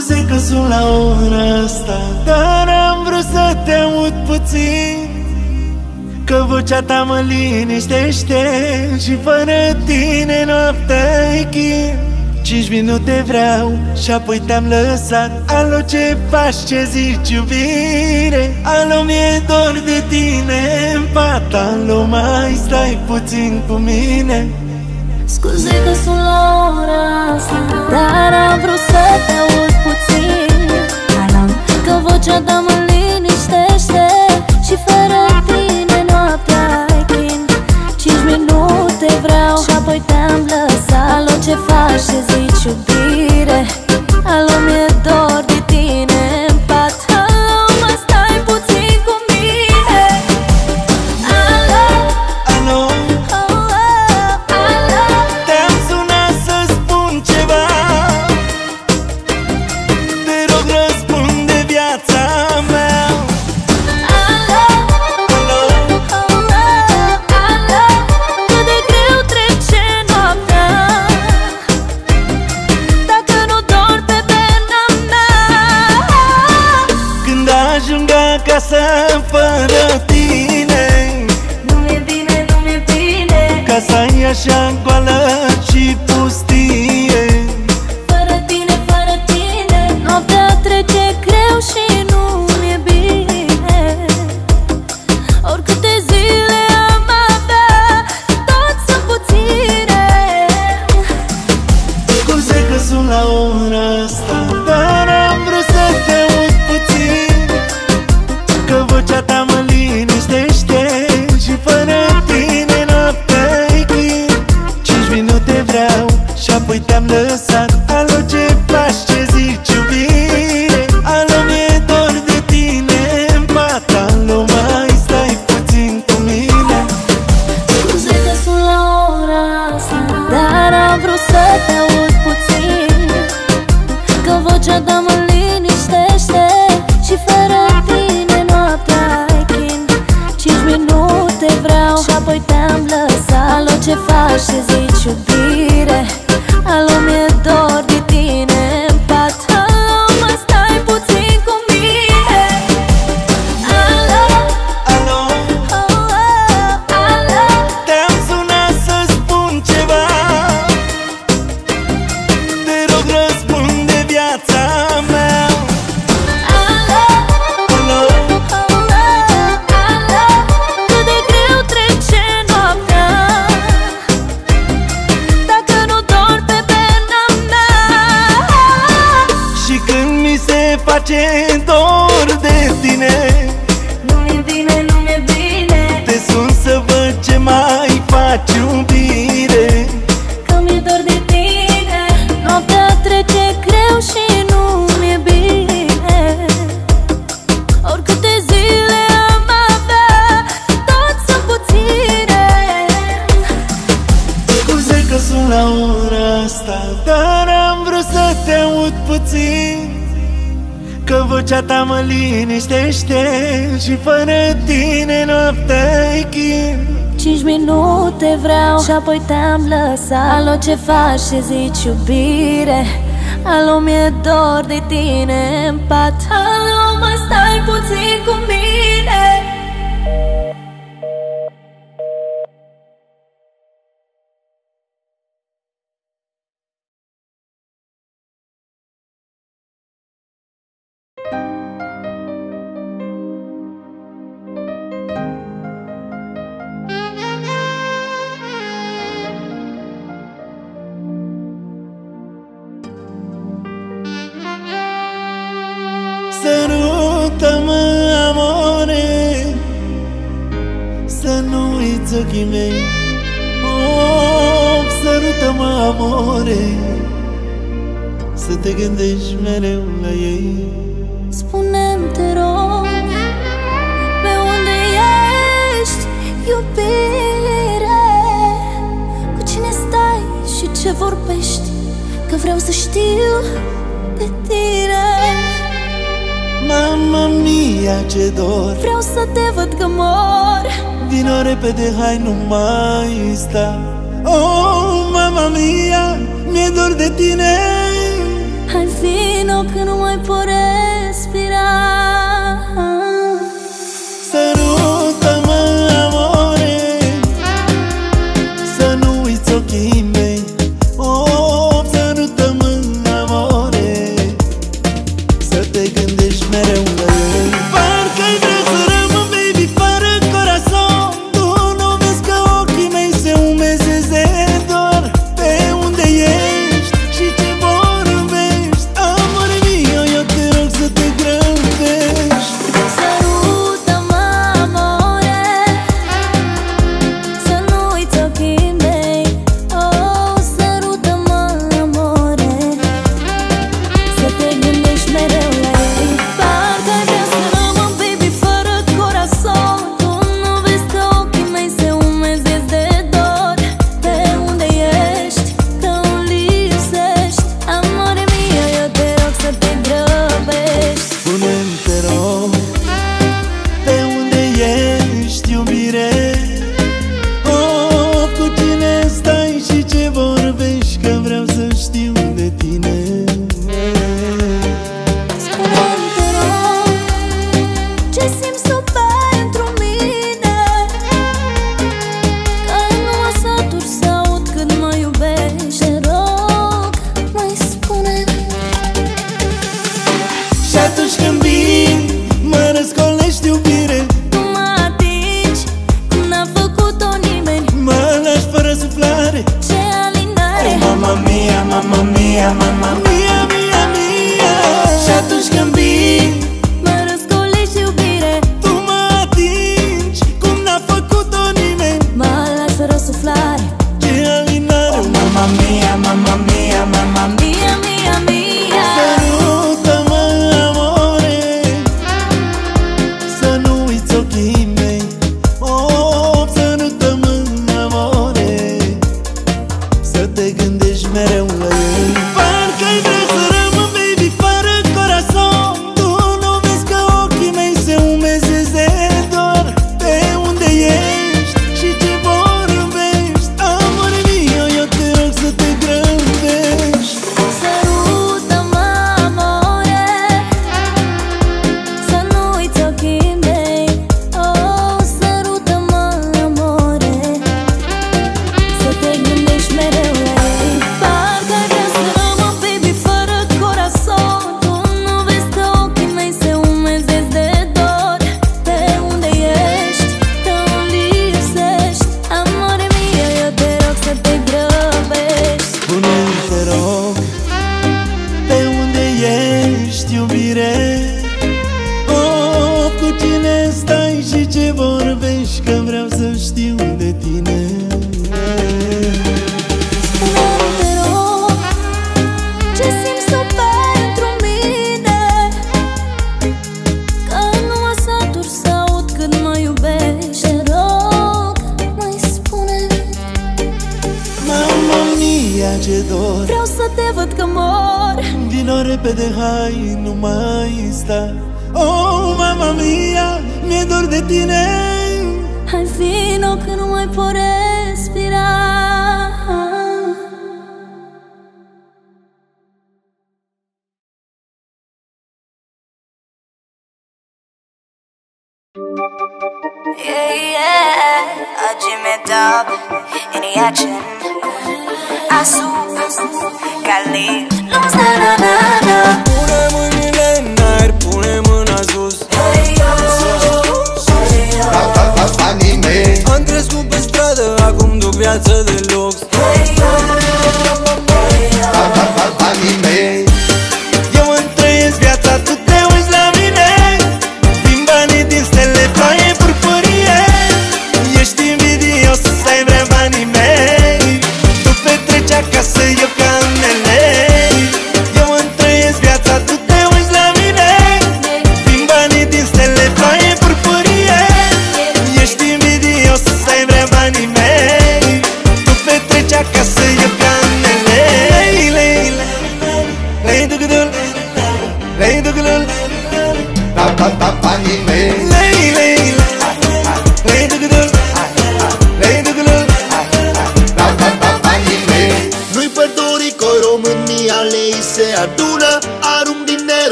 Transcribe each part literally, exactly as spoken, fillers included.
scuze că sunt la ora asta, dar am vrut să te aud puțin, că vocea ta mă liniștește și fără tine noaptea e chin. Cinci minute vreau și apoi te-am lăsat. Alo, ce faci, ce zici, iubire? Alo, mi-e dor de tine în pat. Alo, mai stai puțin cu mine. Scuze că sunt la ora asta, dar am vrut să te aud puțin, că vocea ta mă liniștește și fără tine noaptea e chin. Cinci minute vreau și apoi te-am lăsat. Alo, ce faci, ce zici, iubire? Alo, mi-e dor de tine în pat. Alo, mai stai puțin cu mine. Alo, alo, oh, oh, alo. Te-am sunat să spun ceva, te rog răspunde viața mea. Acasă fără tine nu mi-e bine, nu mi-e bine. Casa-i așa goală și pustie, fără tine, fără tine. Noaptea trece greu și nu mi-e bine. Oricâte zile am avea, tot sunt puține. Scuze că sunt la ora asta, dar am vrut să te uit puțin, că vocea ta mă liniștește și fără tine noaptea-i chin. Cinci minute vreau și apoi te-am lăsat. Alo, ce faci, ce zici, iubire? Alo, mi-e dor de tine în pat. Alo, mai stai puțin cu mine. Scuze că sunt la ora asta, dar am vrut să te aud puțin, că vocea ta mă liniștește și fără tine vreau și apoi te-am lăsat. Alo, ce faci, ce zici, iubire? Alo, mi-e dor de tine în pat. Alo, mai stai puțin cu mine. Alo, alo, oh, oh, alo. Te-am sunat să spun ceva, te rog răspunde viața mea. Ce dor de tine, nu-mi bine, nu-mi bine. Te sun să văd ce mai faci, iubire, că mi-e dor de tine. Noaptea trece greu și nu-mi bine. Oricâte zile am avea, tot sunt puține. Scuze că sunt la ora asta, dar am vrut să te aud puțin, că vocea ta mă liniștește și fără tine noaptea-i chin. Cinci minute vreau și apoi te-am lăsat. Alo, ce faci, ce zici, iubire? Alo, mi-e dor de tine în pat. Alo, mai stai puțin cu mine. Sărută-mă, amore, să nu uiți ochii mei. Oh, sărută-mă, amore, să te gândești mereu la ei. Spune-mi, te rog, pe unde ești, iubire? Cu cine stai și ce vorbești? Că vreau să știu pe tine. Mama mia, ce dor, vreau să te văd că mor. Vino repede, hai, nu mai sta. Oh, mama mia, mi-e dor de tine. Hai vino că nu mai pot respira. Sărută-mă, amore, să nu uiți ochii mei. Oh, sărută-mă, amore, să te gândești mereu la ei. Parcă-i vrea să rămân, baby, fără corazon. Tu nu vezi că ochii mei se umezeze doar pe unde ești și ce vorbești. Amore mio, eu te rog să te grăbești. Sărută-mă, amore, să nu uiți ochii mei. Oh, sărută-mă, amore, să te gândești mereu la ei. Parcă-i vrea să rămân, baby, fără corazon. Tu nu vezi că ochii mei se umezesc de dor pe unde ești, că îmi lipsești. Amore mio, eu te rog să te grăbești. Spune-mi, te rog, pe unde ești, iubire? Oh, cu cine stai și ce vorbești, că vreau să știu de tine. Spune-mi, te rog, ce simți tu pentru mine? Că nu mă satur să aud cât mă iubești. Te rog, mai spune-mi. Și atunci când vin, mă răscolești, iubire, Tu mă atingi cum n-a făcut-o nimeni. mă lași fără suflare. Ce alinare! Oh, mamma mia, mamma mia, mamma mia, mia, mia. Și atunci când vin, Mă răscolești, iubire, tu mă atingi cum n-a făcut-o nimeni. mă lași fără suflare. Ce alinare! Oh, mamma mia, mamma mia, mamma mia. Mia, mia, mia. Sărută-mă, amore, să nu uiți ochii mei. Oh, sărută-mă, amore, să te gândești mereu la ei. Parcă-i vrea să rămân, baby, fără corazon. Tu nu vezi că ochii mei se umezeze doar pe unde ești și ce vorbești. Amore mio, eu te rog să te grăbești. Sărută-mă, amore, să nu uiți ochii mei. Oh, sărută-mă, amore, să te gândești mereu la ei. Parcă-i vrea să rămân, baby, fără corazon. Tu nu vezi că ochii mei se umezesc de dor pe unde ești, că îmi lipsești. Amore mio, eu te rog să te grăbești. Spune-mi, te rog, pe unde ești, iubire? Oh, cu cine stai și ce vorbești, că vreau să știu de tine. Spune-mi, te rog, ce simți tu pentru mine? Că nu mă satur să aud cât mă iubești. Te rog, mai spune-mi. Mamma mia, ce dor! Vreau să te văd că mor. Vino repede, hai, nu mai sta. Oh, mamma mia, mi-e dor de tine. Hai vino că nu mai pot respira. Yeah, yeah, acime dub, in the action. A S U, Cali. Lumea sta na na na. Pune mâinile în aer, pune mâna sus. Anime. Am crescut pe stradă, acum duc viață de lux. Anime. Eu îmi trăiesc viața, tu te uiți la mine. Din banii, din stele, ploaie purpurie. Ești invidios să-i vrem anime. Tu petreci acasă, eu ca în ele.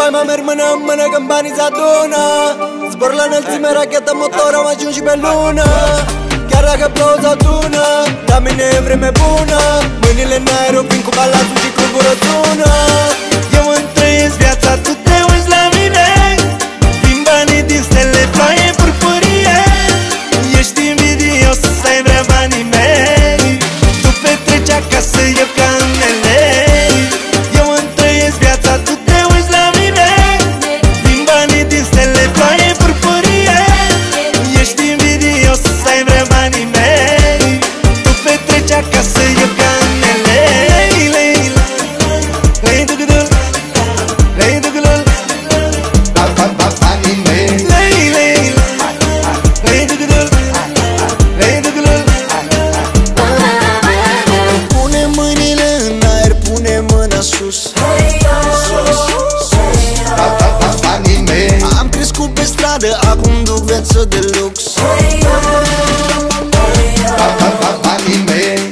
palma, merg mână în mână când banii se adună. Zbor la înălțime, rachetă, motor, am ajuns și pe lună. Chiar dacă plouă sau tună, la mine e vreme bună. Mâinile în aer, vin cu balatul și cu gură tună. Eu îmi trăiesc viața, tu te uiți la mine. Din banii, din stele, ploaie purpurie. Ești invidios să ai vrea banii mei. Tu petreci acasă, eu ca în elei. Acum duc viață de lux. Banii mei.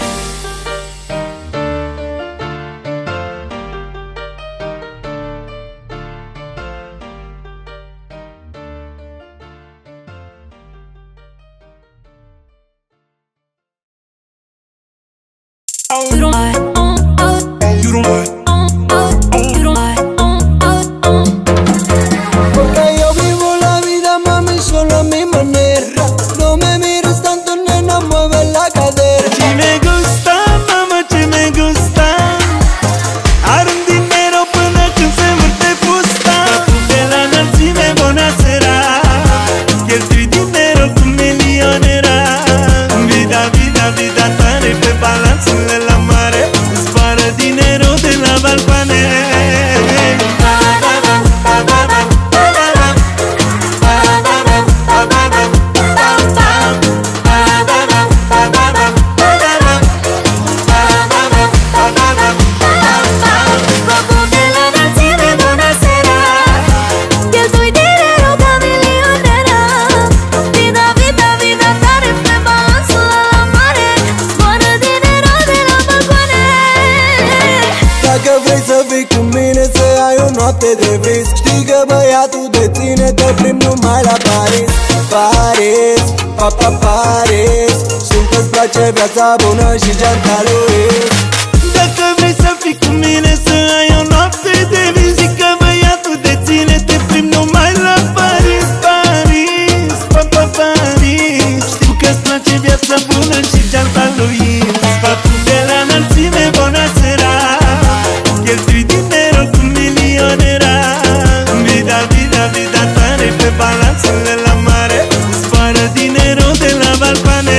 Viața bună și geanta lui. Dacă vrei să fii cu mine, să ai o noapte de vis, zic că băiatul de ține, te plimb numai la Paris. Paris, pa, pa, Paris. Știu că-ți place viața bună și geanta lui. Sfatul de la înălțime, bună seara. Cheltui dinero cu milionera. Vida, vida, vida tare pe balanțele la mare. Spară dinero de la balcane.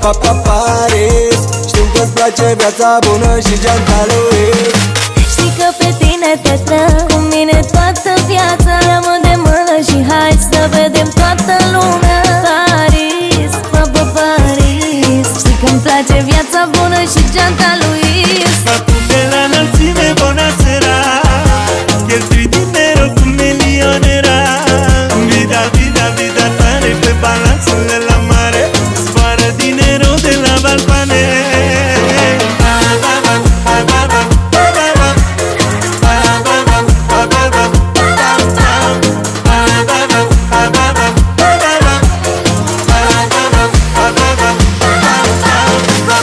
Papa Paris, știu că-ți place viața bună și geanta lui. Știi că pe tine te strâng, cu mine toată viața. Ia-mă de mână și hai să vedem toată lumea. Paris, papa Paris, știi că-mi place viața bună și geanta lui. Sfatul de la înălțime, bună seara. Cheltui dinero cu milionera. Vida, vida, vida tare pe balanțele la mare. Spară dinero de la balcane.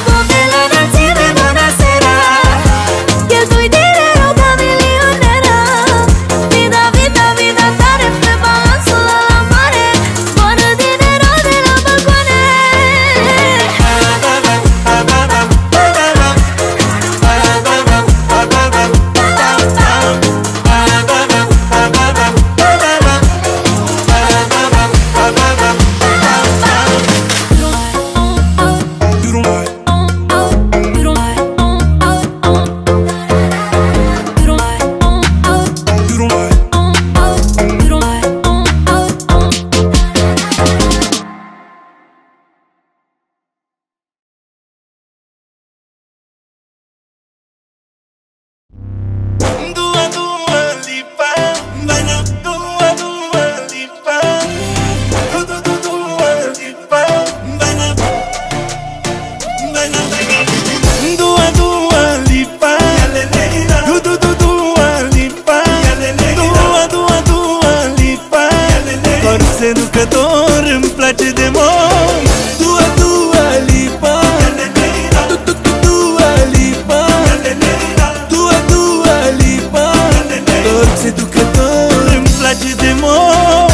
Focul de la înălțime, bună Trecător, îmi place de mult. Dua, Dua Lipa, Dua, Dua Lipa, Dua, Dua Lipa, tot seducător, îmi place de mult.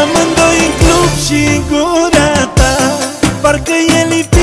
Amândoi în club și în gura ta, parcă e lipit.